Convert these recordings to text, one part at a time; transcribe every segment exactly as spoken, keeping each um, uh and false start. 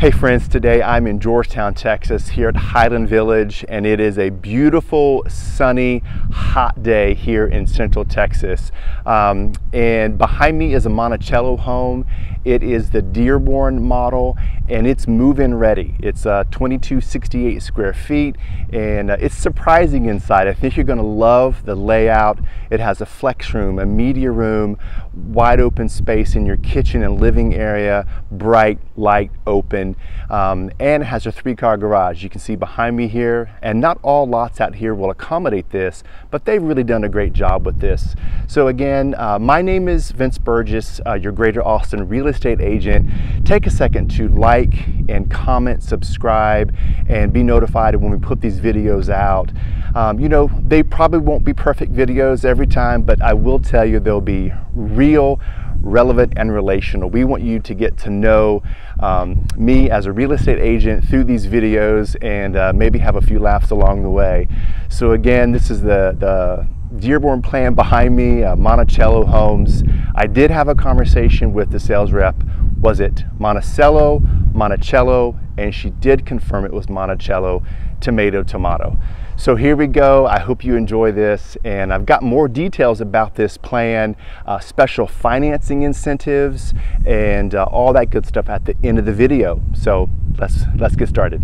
Hey friends, today I'm in Georgetown, Texas here at Highland Village, and it is a beautiful, sunny, hot day here in Central Texas. Um, and behind me is a Monticello home. It is the Dearborn model and it's move-in ready. It's uh, twenty-two sixty-eight square feet and uh, it's surprising inside. I think you're gonna love the layout. It has a flex room, a media room, wide open space in your kitchen and living area, bright, light, open. Um, and has a three-car garage. You can see behind me here, and not all lots out here will accommodate this, but they've really done a great job with this. So again, uh, my name is Vince Burgess, uh, your Greater Austin real estate agent. Take a second to like and comment, subscribe, and be notified when we put these videos out. Um, you know, they probably won't be perfect videos every time, but I will tell you they'll be real, relevant, and relational. We want you to get to know um, me as a real estate agent through these videos and uh, maybe have a few laughs along the way. So again, this is the, the Dearborn plan behind me, uh, Monticello Homes. I did have a conversation with the sales rep. Was it Monticello, Monticello? And she did confirm it was Monticello, tomato, tomato. So here we go. I hope you enjoy this, and I've got more details about this plan, uh, special financing incentives, and uh, all that good stuff at the end of the video. So let's let's get started.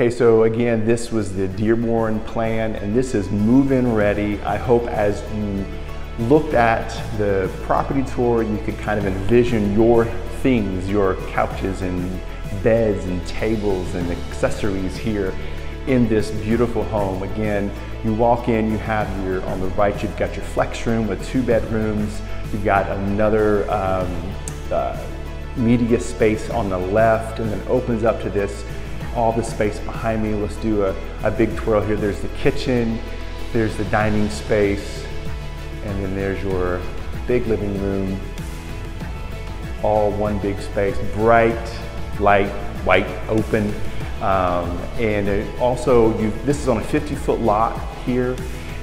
Okay, so again, this was the Dearborn plan, and this is move-in ready. I hope as you looked at the property tour, you could kind of envision your things, your couches and beds and tables and accessories here in this beautiful home. Again, you walk in, you have your, on the right, you've got your flex room with two bedrooms. You've got another um, uh, media space on the left, and then opens up to this, all the space behind me. Let's do a, a big twirl here. There's the kitchen, there's the dining space, and then there's your big living room. All one big space, bright, light, white, open. Um, and it also, you, this is on a fifty foot lot here,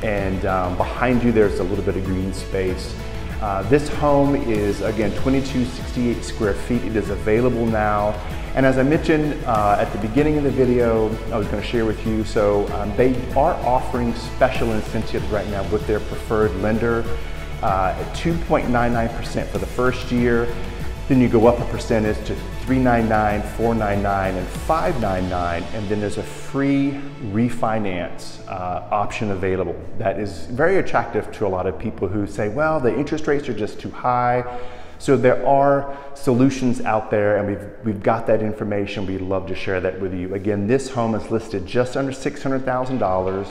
and um, behind you there's a little bit of green space. Uh, this home is, again, twenty-two sixty-eight square feet. It is available now. And as I mentioned uh, at the beginning of the video, I was going to share with you, so um, they are offering special incentives right now with their preferred lender uh, at two point nine nine percent for the first year. Then you go up a percentage to three ninety-nine, four ninety-nine, and five ninety-nine, and then there's a free refinance uh, option available. That is very attractive to a lot of people who say, well, the interest rates are just too high. So there are solutions out there, and we've, we've got that information. We'd love to share that with you. Again, this home is listed just under six hundred thousand dollars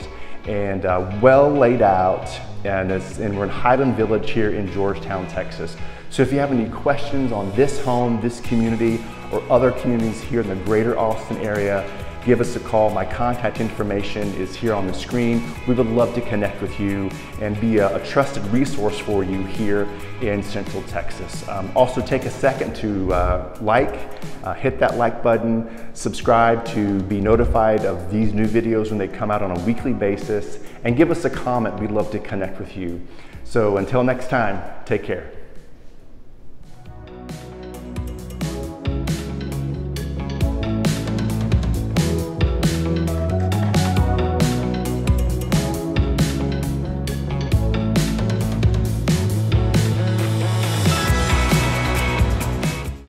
and uh, well laid out. And, it's, and we're in Highland Village here in Georgetown, Texas. So if you have any questions on this home, this community, or other communities here in the greater Austin area, give us a call. My contact information is here on the screen. We would love to connect with you and be a, a trusted resource for you here in Central Texas. Um, also take a second to uh, like, uh, hit that like button, subscribe to be notified of these new videos when they come out on a weekly basis, and give us a comment. We'd love to connect with you. So until next time, take care.